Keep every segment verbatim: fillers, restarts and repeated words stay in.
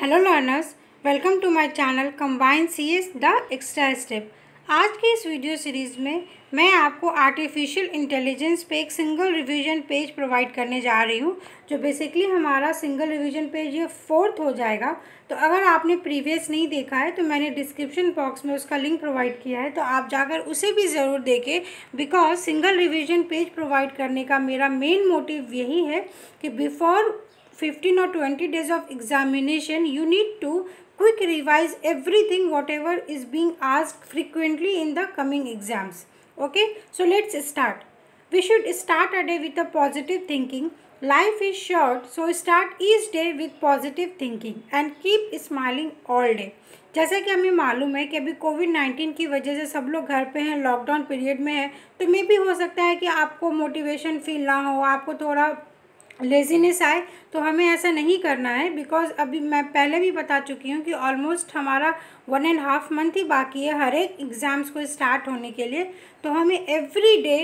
Hello learners, welcome to my channel combine CS the extra step. आज की इस video series में मैं आपको आर्टिफिशियल इंटेलिजेंस पे एक सिंगल रिवीजन पेज प्रोवाइड करने जा रही हूँ, जो बेसिकली हमारा सिंगल रिवीजन पेज ये फोर्थ हो जाएगा। तो अगर आपने प्रीवियस नहीं देखा है तो मैंने डिस्क्रिप्शन बॉक्स में उसका लिंक प्रोवाइड किया है, तो आप जाकर उसे भी ज़रूर देखें, because single revision page provide करने का मेरा मेन मोटिव यही है कि बिफोर फिफ्टीन और twenty days of examination you need to quick revise everything whatever is being asked frequently in the coming exams. Okay, so let's start. We should start a day with a positive thinking. Life is short, so start each day with positive thinking and keep smiling all day. जैसा कि हमें मालूम है कि अभी Covid nineteen की वजह से सब लोग घर पे हैं, लॉकडाउन पीरियड में है, तो मे भी हो सकता है कि आपको मोटिवेशन फील ना हो, आपको थोड़ा लेजीनेस आए, तो हमें ऐसा नहीं करना है। बिकॉज़ अभी मैं पहले भी बता चुकी हूँ कि ऑलमोस्ट हमारा वन एंड हाफ मंथ ही बाकी है हर एक एग्ज़ाम्स को स्टार्ट होने के लिए। तो हमें एवरी डे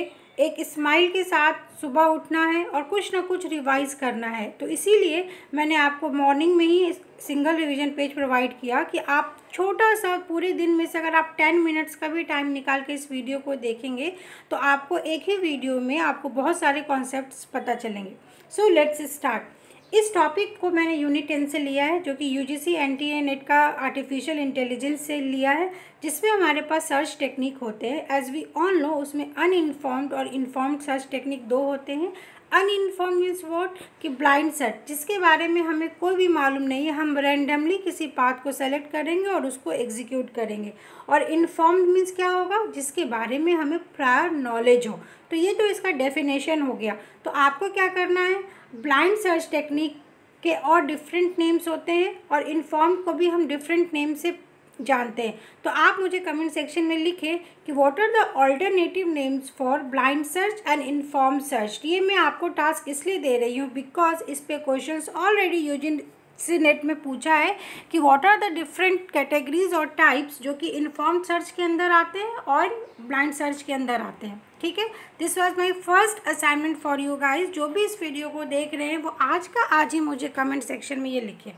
एक स्माइल के साथ सुबह उठना है और कुछ ना कुछ रिवाइज़ करना है। तो इसीलिए मैंने आपको मॉर्निंग में ही सिंगल रिवीजन पेज प्रोवाइड किया कि आप छोटा सा पूरे दिन में से अगर आप टेन मिनट्स का भी टाइम निकाल के इस वीडियो को देखेंगे तो आपको एक ही वीडियो में आपको बहुत सारे कॉन्सेप्ट्स पता चलेंगे। So let's start. इस टॉपिक को मैंने यूनिट टेन से लिया है, जो कि यूजीसी एनटीए नेट का आर्टिफिशियल इंटेलिजेंस से लिया है, जिसमें हमारे पास सर्च टेक्निक होते हैं। एज वी ऑल नो, उसमें अनइन्फॉर्म्ड और इन्फॉर्म्ड सर्च टेक्निक दो होते हैं। अनइन्फॉर्म मीन्स व्हाट कि ब्लाइंड सर्च, जिसके बारे में हमें कोई भी मालूम नहीं है, हम रैंडमली किसी पाथ को सेलेक्ट करेंगे और उसको एग्जीक्यूट करेंगे। और इन्फॉर्म्ड मीन्स क्या होगा, जिसके बारे में हमें प्रायर नॉलेज हो। तो ये तो इसका डेफिनेशन हो गया। तो आपको क्या करना है, ब्लाइंड सर्च टेक्निक के और डिफरेंट नेम्स होते हैं और इन्फॉर्म्ड को भी हम डिफरेंट नेम से जानते हैं। तो आप मुझे कमेंट सेक्शन में लिखें कि what are the alternative names for blind search and inform search. ये मैं आपको टास्क इसलिए दे रही हूँ बिकॉज इस पे क्वेश्चंस ऑलरेडी यूजीसी नेट में पूछा है कि what are the different categories और टाइप्स जो कि इन्फॉर्म सर्च के अंदर आते हैं और ब्लाइंड सर्च के अंदर आते हैं। ठीक है, this was my first assignment for you guys. जो भी इस वीडियो को देख रहे हैं वो आज का आज ही मुझे कमेंट सेक्शन में ये लिखें।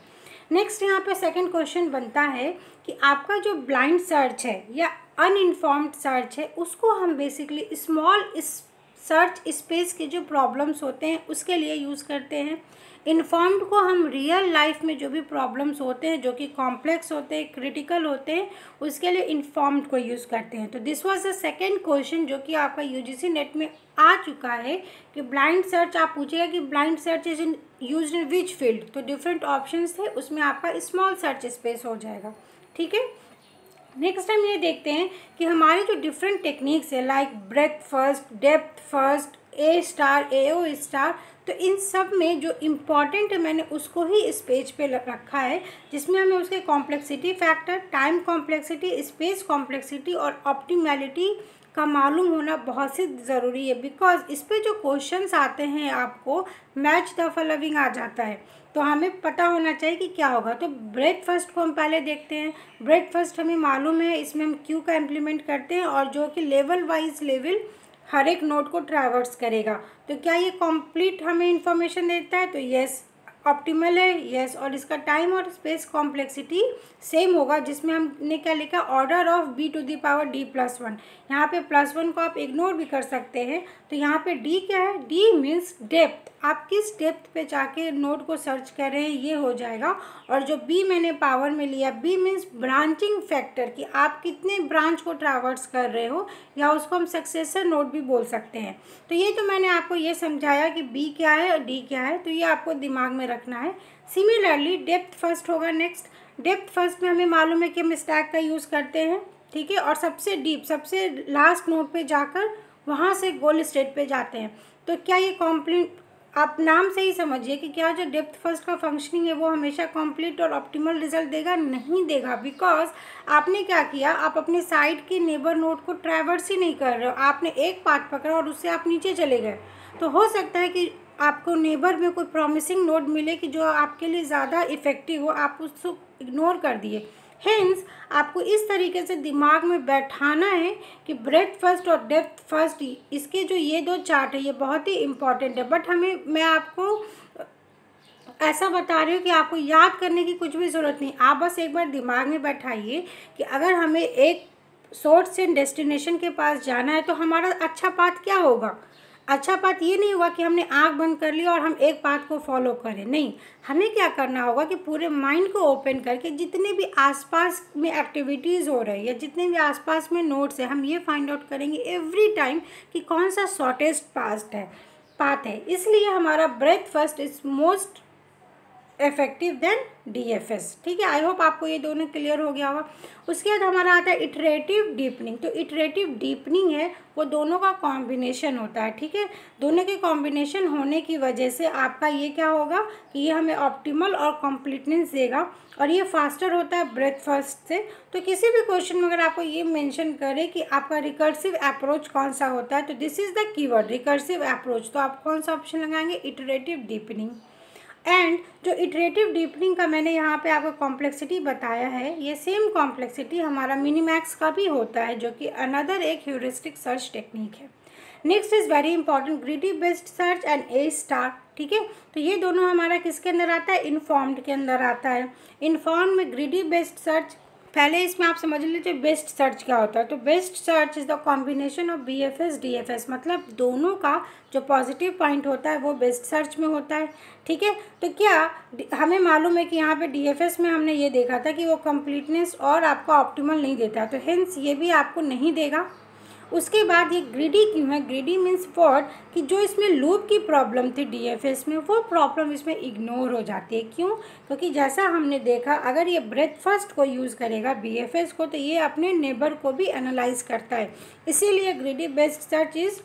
नेक्स्ट यहाँ पे सेकंड क्वेश्चन बनता है कि आपका जो ब्लाइंड सर्च है या अनइन्फॉर्म्ड सर्च है, उसको हम बेसिकली स्मॉल सर्च स्पेस के जो प्रॉब्लम्स होते हैं उसके लिए यूज़ करते हैं। इन्फॉर्म्ड को हम रियल लाइफ में जो भी प्रॉब्लम्स होते हैं जो कि कॉम्प्लेक्स होते हैं, क्रिटिकल होते हैं, उसके लिए इन्फॉर्म्ड को यूज़ करते हैं। तो this was the second question जो कि आपका यूजीसी नेट में आ चुका है कि ब्लाइंड सर्च, आप पूछेगा कि blind search is in use in which field, तो डिफरेंट ऑप्शंस थे, उसमें आपका स्मॉल सर्च स्पेस हो जाएगा। ठीक है, नेक्स्ट हम ये देखते हैं कि हमारे जो डिफरेंट टेक्निक्स है like breadth first, depth first, A star, A O star, तो इन सब में जो इम्पॉर्टेंट है मैंने उसको ही इस पेज पे रखा है, जिसमें हमें उसके complexity factor, time complexity, space complexity और ऑप्टिमैलिटी का मालूम होना बहुत से ज़रूरी है। बिकॉज इस पे जो क्वेश्चंस आते हैं आपको मैच द फॉलोइंग आ जाता है, तो हमें पता होना चाहिए कि क्या होगा। तो ब्रेथ फर्स्ट को हम पहले देखते हैं। ब्रेथ फर्स्ट हमें मालूम है, इसमें हम क्यू का इम्प्लीमेंट करते हैं और जो कि लेवल वाइज लेवल हर एक नोट को ट्रैवर्स करेगा। तो क्या ये कंप्लीट हमें इन्फॉर्मेशन देता है, तो येस ऑप्टिमल है, येस। और इसका टाइम और स्पेस कॉम्प्लेक्सिटी सेम होगा, जिसमें हमने क्या लिखा, order of B to the power D plus one. यहाँ पे प्लस वन को आप इग्नोर भी कर सकते हैं। तो यहाँ पे डी क्या है, डी मीन्स डेप्थ, आप किस डेप्थ पे जाके नोट को सर्च कर रहे हैं ये हो जाएगा। और जो बी मैंने पावर में लिया, बी मीन्स ब्रांचिंग फैक्टर, कि आप कितने ब्रांच को ट्रावर्स कर रहे हो, या उसको हम सक्सेसर नोट भी बोल सकते हैं। तो ये तो मैंने आपको ये समझाया कि बी क्या है और डी क्या है, तो ये आपको दिमाग में रखना है। सिमिलरली डेप्थ फर्स्ट होगा नेक्स्ट। डेप्थ फर्स्ट में हमें मालूम है कि हम स्टैक का यूज़ करते हैं, ठीक है, और सबसे डीप, सबसे लास्ट नोट पे जाकर वहाँ से गोल स्टेट पे जाते हैं। तो क्या ये कॉम्प्लीट, आप नाम से ही समझिए कि क्या जो डेप्थ फर्स्ट का फंक्शनिंग है वो हमेशा कंप्लीट और ऑप्टिमल रिजल्ट देगा, नहीं देगा। बिकॉज आपने क्या किया, आप अपने साइड के नेबर नोड को ट्रैवर्स ही नहीं कर रहे हो, आपने एक पाथ पकड़ा और उससे आप नीचे चले गए। तो हो सकता है कि आपको नेबर में कोई प्रॉमिसिंग नोड मिले कि जो आपके लिए ज़्यादा इफेक्टिव हो, आप उसको इग्नोर कर दिए। हेंस आपको इस तरीके से दिमाग में बैठाना है कि ब्रेथ फर्स्ट और डेप्थ फर्स्ट, इसके जो ये दो चार्ट है ये बहुत ही इम्पॉर्टेंट है। बट हमें, मैं आपको ऐसा बता रही हूँ कि आपको याद करने की कुछ भी ज़रूरत नहीं, आप बस एक बार दिमाग में बैठाइए कि अगर हमें एक सोर्स से डेस्टिनेशन के पास जाना है तो हमारा अच्छा पाथ क्या होगा। अच्छा बात ये नहीं हुआ कि हमने आँख बंद कर ली और हम एक बात को फॉलो करें, नहीं, हमें क्या करना होगा कि पूरे माइंड को ओपन करके जितने भी आसपास में एक्टिविटीज़ हो रही है, जितने भी आसपास में नोट्स है, हम ये फाइंड आउट करेंगे एवरी टाइम कि कौन सा शॉर्टेस्ट पास्ट है पाथ है। इसलिए हमारा breadth first is most effective then D F S. ठीक है, आई होप आपको ये दोनों क्लियर हो गया होगा। उसके बाद हमारा आता है इटरेटिव डीपनिंग। तो इटरेटिव डीपनिंग है वो दोनों का कॉम्बिनेशन होता है। ठीक है, दोनों के कॉम्बिनेशन होने की वजह से आपका ये क्या होगा कि ये हमें ऑप्टिमल और कॉम्प्लीटनेस देगा और ये फास्टर होता है ब्रेथ फर्स्ट से। तो किसी भी क्वेश्चन में अगर आपको ये मेंशन करे कि आपका रिकर्सिव अप्रोच कौन सा होता है तो this is the keyword recursive approach, तो आप कौन सा ऑप्शन लगाएंगे, इटरेटिव डीपनिंग। एंड जो इटरेटिव डीपनिंग का मैंने यहाँ पे आपको कॉम्प्लेक्सिटी बताया है, ये सेम कॉम्प्लेक्सिटी हमारा मिनीमैक्स का भी होता है जो कि अनदर एक ह्यूरिस्टिक सर्च टेक्निक है। Next is very important greedy based search and A star. ठीक है, तो ये दोनों हमारा किसके अंदर आता है, इनफॉर्म्ड के अंदर आता है। इनफॉर्म्ड में ग्रीडी बेस्ड सर्च, पहले इसमें आप समझ लीजिए बेस्ट सर्च क्या होता है। तो best search is the combination of B F S D F S, मतलब दोनों का जो पॉजिटिव पॉइंट होता है वो बेस्ट सर्च में होता है। ठीक है, तो क्या हमें मालूम है कि यहाँ पे डी एफ एस में हमने ये देखा था कि वो कम्प्लीटनेस और आपका ऑप्टिमल नहीं देता, तो हेंस ये भी आपको नहीं देगा। उसके बाद ये ग्रीडी क्यों है, ग्रीडी मीन्स व्हाट कि जो इसमें लूप की प्रॉब्लम थी डी एफ एस में वो प्रॉब्लम इसमें इग्नोर हो जाती है। क्यों, क्योंकि तो जैसा हमने देखा अगर ये ब्रेथ फर्स्ट को यूज़ करेगा बी एफ एस को तो ये अपने नेबर को भी एनालाइज करता है। इसीलिए greedy based search is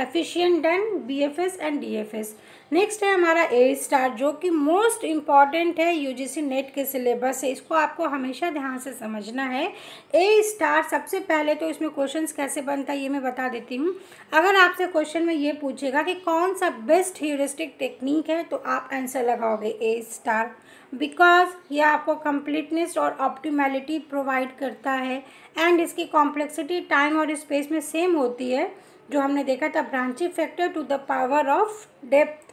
efficient then B F S and D F S. Next है हमारा ए स्टार जो कि मोस्ट इम्पॉर्टेंट है यू जी सी नेट के सिलेबस से, इसको आपको हमेशा ध्यान से समझना है। ए स्टार सबसे पहले तो इसमें क्वेश्चंस कैसे बनता है ये मैं बता देती हूँ। अगर आपसे क्वेश्चन में ये पूछेगा कि कौन सा बेस्ट ह्यूरिस्टिक टेक्निक है तो आप आंसर लगाओगे ए स्टार, बिकॉज ये आपको कम्प्लीटनेस और ऑप्टिमलिटी प्रोवाइड करता है एंड इसकी कॉम्प्लेक्सिटी टाइम और स्पेस में सेम होती है जो हमने देखा था branching factor to the power of depth.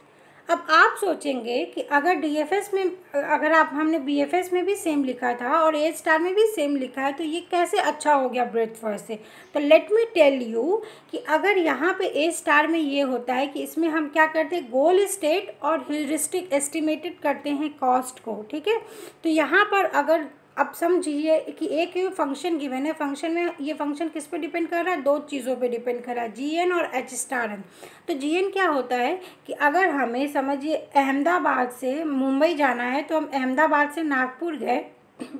अब आप सोचेंगे कि अगर डी एफ एस में अगर आप हमने बी एफ एस में भी सेम लिखा था और ए स्टार में भी सेम लिखा है तो ये कैसे अच्छा हो गया ब्रेथ फर्स्ट से। तो लेट मी टेल यू कि अगर यहाँ पे ए स्टार में ये होता है कि इसमें हम क्या करते हैं, गोल स्टेट और ह्यूरिस्टिक एस्टिमेटेड करते हैं कॉस्ट को। ठीक है, तो यहाँ पर अगर अब समझिए कि एक फंक्शन गिवन है, फंक्शन में ये फंक्शन किस पे डिपेंड कर रहा है, दो चीज़ों पे डिपेंड कर रहा है, जी एन और एच स्टार एन। तो जी एन क्या होता है कि अगर हमें समझिए अहमदाबाद से मुंबई जाना है तो हम अहमदाबाद से नागपुर गए,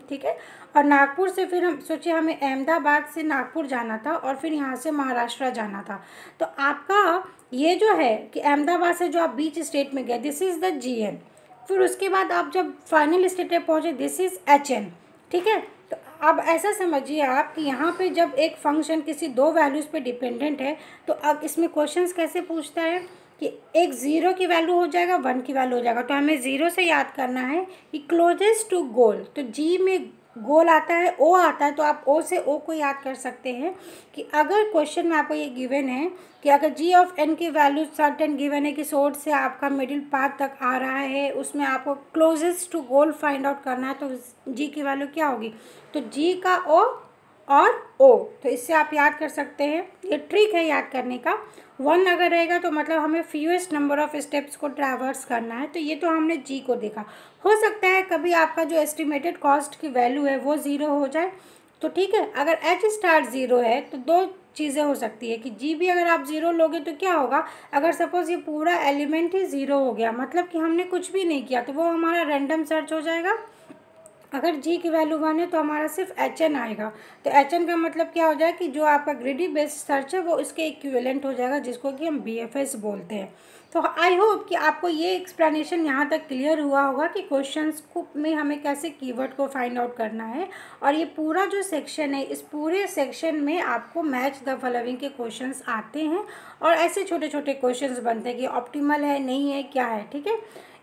ठीक है, और नागपुर से फिर हम सोचिए हमें अहमदाबाद से नागपुर जाना था और फिर यहाँ से महाराष्ट्र जाना था, तो आपका ये जो है कि अहमदाबाद से जो आप बीच स्टेट में गए this is the G N. फिर उसके बाद आप जब फाइनल स्टेट पर पहुँचे दिस इज़ एच एन। ठीक है, तो अब ऐसा समझिए आप कि यहाँ पे जब एक फंक्शन किसी दो वैल्यूज़ पे डिपेंडेंट है तो अब इसमें क्वेश्चंस कैसे पूछता है कि एक ज़ीरो की वैल्यू हो जाएगा, वन की वैल्यू हो जाएगा, तो हमें ज़ीरो से याद करना है कि क्लोजेस्ट टू गोल। तो जी में गोल आता है, ओ आता है, तो आप ओ से ओ को याद कर सकते हैं कि अगर क्वेश्चन में आपको ये गिवन है कि अगर जी ऑफ एन की वैल्यू सर्टेन गिवन है कि सोर्स से आपका मिडिल पाथ तक आ रहा है, उसमें आपको closest to goal find out करना है, तो जी की वैल्यू क्या होगी, तो जी का ओ और ओ, तो इससे आप याद कर सकते हैं। ये ट्रिक है याद करने का। वन अगर रहेगा तो मतलब हमें फ्यूएस्ट नंबर ऑफ स्टेप्स को ट्रैवर्स करना है, तो ये तो हमने जी को देखा। हो सकता है कभी आपका जो एस्टिमेटेड कॉस्ट की वैल्यू है वो ज़ीरो हो जाए, तो ठीक है। अगर एच स्टार ज़ीरो है तो दो चीज़ें हो सकती है कि जी भी अगर आप ज़ीरो लोगे तो क्या होगा, अगर सपोज़ ये पूरा एलिमेंट ही ज़ीरो हो गया मतलब कि हमने कुछ भी नहीं किया तो वो हमारा रेंडम सर्च हो जाएगा। अगर जी की वैल्यू वन है तो हमारा सिर्फ एच एन आएगा, तो एच एन का मतलब क्या हो जाए कि जो आपका ग्रीडी बेस्ड सर्च है वो इसके इक्विवेलेंट हो जाएगा जिसको कि हम बी एफ एस बोलते हैं। तो आई होप कि आपको ये एक्सप्लेनेशन यहाँ तक क्लियर हुआ होगा कि क्वेश्चंस को में हमें कैसे कीवर्ड को फाइंड आउट करना है। और ये पूरा जो सेक्शन है, इस पूरे सेक्शन में आपको मैच द फॉलोइंग के क्वेश्चंस आते हैं और ऐसे छोटे छोटे क्वेश्चंस बनते हैं कि ऑप्टिमल है नहीं है क्या है। ठीक है,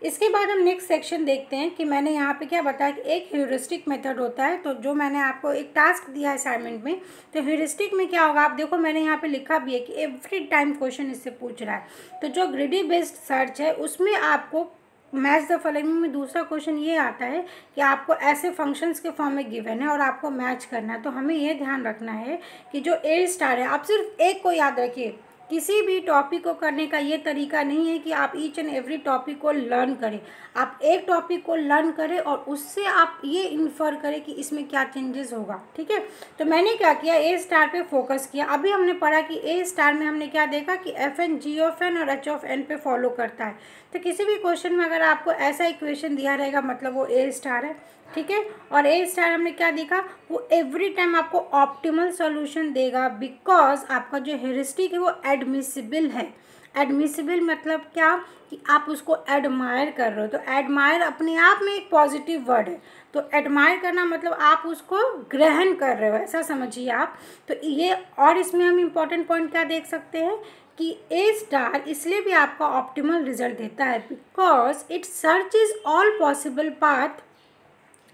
इसके बाद हम नेक्स्ट सेक्शन देखते हैं कि मैंने यहाँ पे क्या बताया कि एक ह्यूरिस्टिक मेथड होता है। तो जो मैंने आपको एक टास्क दिया असाइनमेंट में, तो ह्यूरिस्टिक में क्या होगा, आप देखो मैंने यहाँ पे लिखा भी है कि एवरी टाइम क्वेश्चन इससे पूछ रहा है। तो जो ग्रीडी बेस्ड सर्च है उसमें आपको मैच द फॉलोइंग में दूसरा क्वेश्चन ये आता है कि आपको ऐसे फंक्शंस के फॉर्म में गिवन है और आपको मैच करना है। तो हमें ये ध्यान रखना है कि जो ए स्टार है, आप सिर्फ एक को याद रखिए। किसी भी टॉपिक को करने का ये तरीका नहीं है कि आप ईच एंड एवरी टॉपिक को लर्न करें। आप एक टॉपिक को लर्न करें और उससे आप ये इन्फर करें कि इसमें क्या चेंजेस होगा, ठीक है। तो मैंने क्या किया, ए स्टार पे फोकस किया। अभी हमने पढ़ा कि ए स्टार में हमने क्या देखा कि F N, G of N और एच ऑफ एन पे फॉलो करता है। तो किसी भी क्वेश्चन में अगर आपको ऐसा इक्वेशन दिया रहेगा मतलब वो ए स्टार है, ठीक है। और ए स्टार हमने क्या देखा, वो एवरी टाइम आपको ऑप्टिमल सॉल्यूशन देगा बिकॉज आपका जो हेरिस्टिक है वो एडमिसिबल है। एडमिसिबल मतलब क्या कि आप उसको एडमायर कर रहे हो। तो एडमायर अपने आप में एक पॉजिटिव वर्ड है। तो एडमायर करना मतलब आप उसको ग्रहण कर रहे हो, ऐसा समझिए आप। तो ये, और इसमें हम इम्पॉर्टेंट पॉइंट क्या देख सकते हैं कि ए स्टार इसलिए भी आपका ऑप्टिमल रिजल्ट देता है because it searches all possible path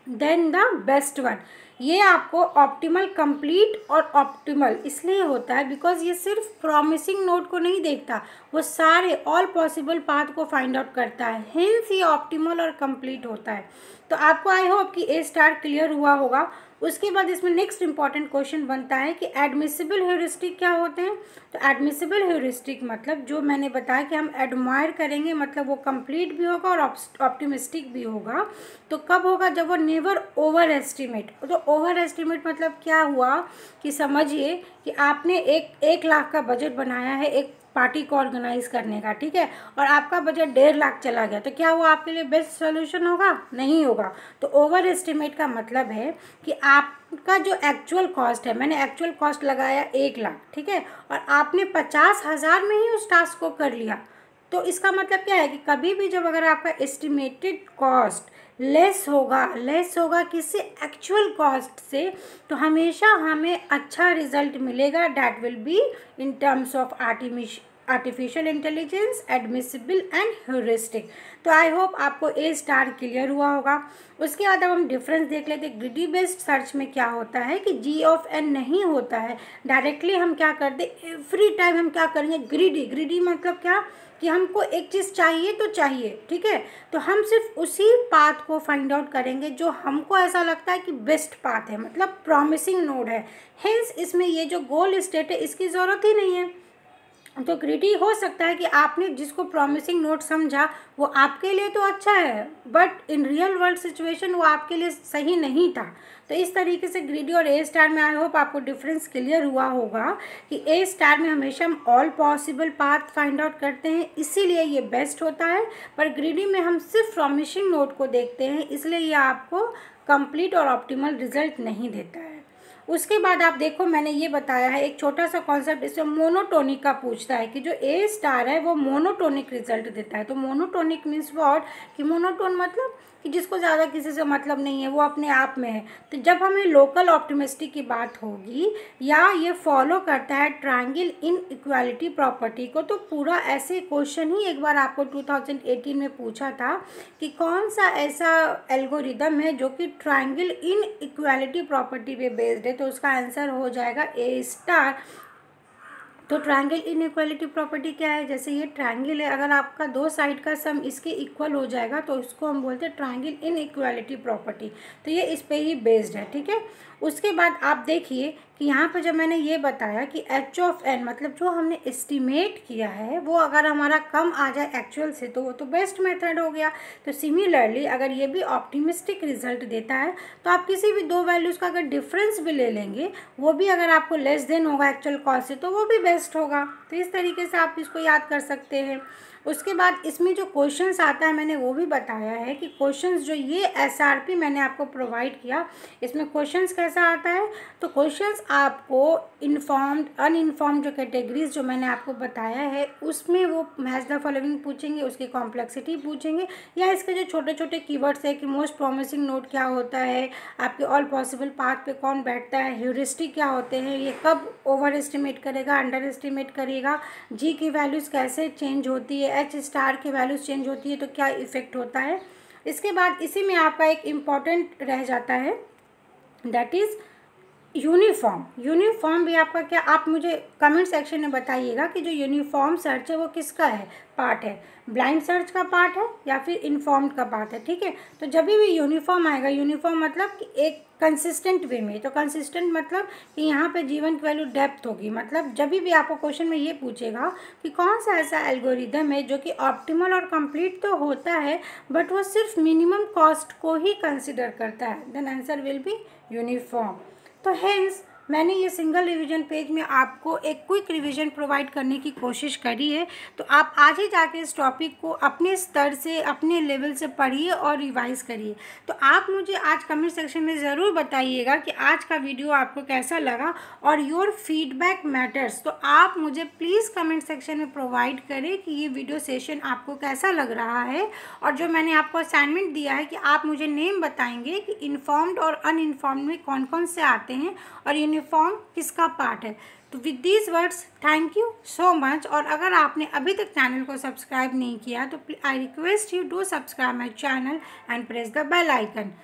then the best one. ये आपको ऑप्टिमल, कंप्लीट और ऑप्टिमल इसलिए होता है बिकॉज ये सिर्फ प्रॉमिसिंग नोट को नहीं देखता, वो सारे ऑल पॉसिबल पाथ को फाइंड आउट करता है। हिंस ये ऑप्टिमल और कंप्लीट होता है। तो आपको आई होप कि ए स्टार क्लियर हुआ होगा। उसके बाद इसमें नेक्स्ट इंपॉर्टेंट क्वेश्चन बनता है कि एडमिसिबल हेरिस्टिक क्या होते हैं। तो एडमिसिबल हेरिस्टिक मतलब जो मैंने बताया कि हम एडमायर करेंगे, मतलब वो कंप्लीट भी होगा और ऑप्टिमिस्टिक भी होगा। तो कब होगा, जब वो नेवर ओवर एस्टिमेट। तो ओवर एस्टिमेट मतलब क्या हुआ कि समझिए कि आपने एक एक लाख का बजट बनाया है एक पार्टी को ऑर्गेनाइज करने का, ठीक है, और आपका बजट डेढ़ लाख चला गया, तो क्या वो आपके लिए बेस्ट सॉल्यूशन होगा? नहीं होगा। तो ओवर एस्टिमेट का मतलब है कि आपका जो एक्चुअल कॉस्ट है, मैंने एक्चुअल कॉस्ट लगाया एक लाख, ठीक है, और आपने पचास हज़ार में ही उस टास्क को कर लिया। तो इसका मतलब क्या है कि कभी भी जब अगर आपका एस्टिमेटेड कॉस्ट लेस होगा, लेस होगा किसी एक्चुअल कॉस्ट से, तो हमेशा हमें अच्छा रिजल्ट मिलेगा। That will be in terms of artificial intelligence, admissible and heuristic. तो आई होप आपको ए स्टार क्लियर हुआ होगा। उसके बाद अब हम डिफरेंस देख लेते हैं। ग्रिडी बेस्ड सर्च में क्या होता है कि जी ऑफ एन नहीं होता है, डायरेक्टली हम क्या करते एवरी टाइम, हम क्या करेंगे ग्रिडी। ग्रिडी मतलब क्या कि हमको एक चीज़ चाहिए तो चाहिए, ठीक है, तो हम सिर्फ उसी पाथ को फाइंड आउट करेंगे जो हमको ऐसा लगता है कि बेस्ट पाथ है, मतलब प्रॉमिसिंग नोड है। हेंस इसमें ये जो गोल स्टेट है इसकी ज़रूरत ही नहीं है। तो ग्रिडी हो सकता है कि आपने जिसको प्रॉमिसिंग नोट समझा वो आपके लिए तो अच्छा है, but in real world situation वो आपके लिए सही नहीं था। तो इस तरीके से ग्रिडी और ए स्टार में आई होप आपको डिफरेंस क्लियर हुआ होगा कि ए स्टार में हमेशा हम all possible path find out करते हैं, इसीलिए ये बेस्ट होता है, पर ग्रिडी में हम सिर्फ प्रॉमिसिंग नोट को देखते हैं, इसलिए ये आपको कंप्लीट और ऑप्टिमल रिजल्ट नहीं देता है। उसके बाद आप देखो, मैंने ये बताया है एक छोटा सा कॉन्सेप्ट इसमें मोनोटोनिक का पूछता है कि जो ए स्टार है वो मोनोटोनिक रिजल्ट देता है। तो मोनोटोनिक मीन्स व्हाट, कि मोनोटोन मतलब कि जिसको ज़्यादा किसी से मतलब नहीं है, वो अपने आप में है। तो जब हमें लोकल ऑप्टिमिस्टिक की बात होगी या ये फॉलो करता है ट्रायंगल इन इक्वालिटी प्रॉपर्टी को, तो पूरा ऐसे क्वेश्चन ही एक बार आपको टू थाउजेंड एटीन में पूछा था कि कौन सा ऐसा एल्गोरिदम है जो कि ट्रायंगल इन इक्वालिटी प्रॉपर्टी पे बेस्ड है। तो उसका आंसर हो जाएगा ए स्टार। तो ट्रायंगल इनइक्वालिटी प्रॉपर्टी क्या है, जैसे ये ट्रायंगल है, अगर आपका दो साइड का सम इसके इक्वल हो जाएगा तो इसको हम बोलते हैं ट्रायंगल इनइक्वालिटी प्रॉपर्टी। तो ये इस पे ही बेस्ड है, ठीक है। उसके बाद आप देखिए कि यहाँ पर जब मैंने ये बताया कि एच ऑफ एन मतलब जो हमने एस्टिमेट किया है वो अगर हमारा कम आ जाए एक्चुअल से, तो वो तो बेस्ट मेथड हो गया। तो सिमिलरली अगर ये भी ऑप्टिमिस्टिक रिजल्ट देता है, तो आप किसी भी दो वैल्यूज़ का अगर डिफरेंस भी ले लेंगे, वो भी अगर आपको लेस देन होगा एक्चुअल कॉस्ट से, तो वो भी बेस्ट होगा। तो इस तरीके से आप इसको याद कर सकते हैं। उसके बाद इसमें जो क्वेश्चंस आता है, मैंने वो भी बताया है कि क्वेश्चंस जो ये एसआरपी मैंने आपको प्रोवाइड किया, इसमें क्वेश्चंस कैसा आता है, तो क्वेश्चंस आपको इन्फॉर्म्ड, अनइन्फॉर्म्ड जो कैटेगरीज जो मैंने आपको बताया है, उसमें वो मैच द फॉलोइंग पूछेंगे, उसकी कॉम्प्लेक्सिटी पूछेंगे, या इसके जो छोटे छोटे कीवर्ड्स है कि मोस्ट प्रॉमिसिंग नोट क्या होता है, आपके ऑल पॉसिबल पाथ पे कौन बैठता है, ह्यूरिस्टिक क्या होते हैं, ये कब ओवर एस्टिमेट करेगा, अंडर एस्टिमेट करेगा, जी की वैल्यूज़ कैसे चेंज होती है, एच स्टार की वैल्यूज चेंज होती है तो क्या इफेक्ट होता है। इसके बाद इसी में आपका एक इम्पॉर्टेंट रह जाता है, दैट इज़ यूनिफॉर्म यूनिफॉर्म भी आपका क्या, आप मुझे कमेंट सेक्शन में बताइएगा कि जो यूनिफॉर्म सर्च है वो किसका है पार्ट है, ब्लाइंड सर्च का पार्ट है या फिर इन्फॉर्म्ड का पार्ट है। ठीक है, तो जब भी यूनिफॉर्म आएगा, यूनिफॉर्म मतलब कि एक कंसिस्टेंट वे में, तो कंसिस्टेंट मतलब कि यहाँ पे जीवन की वैल्यू डेप्थ होगी। मतलब जब भी आपको क्वेश्चन में ये पूछेगा कि कौन सा ऐसा एल्गोरिदम है जो कि ऑप्टिमल और कंप्लीट तो होता है बट वो सिर्फ मिनिमम कॉस्ट को ही कंसिडर करता है, then answer will be uniform. तो हेंस मैंने ये सिंगल रिवीजन पेज में आपको एक क्विक रिवीजन प्रोवाइड करने की कोशिश करी है। तो आप आज ही जाके इस टॉपिक को अपने स्तर से, अपने लेवल से पढ़िए और रिवाइज करिए। तो आप मुझे आज कमेंट सेक्शन में ज़रूर बताइएगा कि आज का वीडियो आपको कैसा लगा, और योर फीडबैक मैटर्स। तो आप मुझे प्लीज़ कमेंट सेक्शन में प्रोवाइड करें कि ये वीडियो सेशन आपको कैसा लग रहा है, और जो मैंने आपको असाइनमेंट दिया है कि आप मुझे नेम बताएंगे कि इन्फॉर्म्ड और अनइन्फॉर्म्ड में कौन कौन से आते हैं और यूनिफॉर्म किसका पार्ट है। तो with these words thank you so much, और अगर आपने अभी तक चैनल को सब्सक्राइब नहीं किया तो I request you do subscribe my channel and press the bell icon.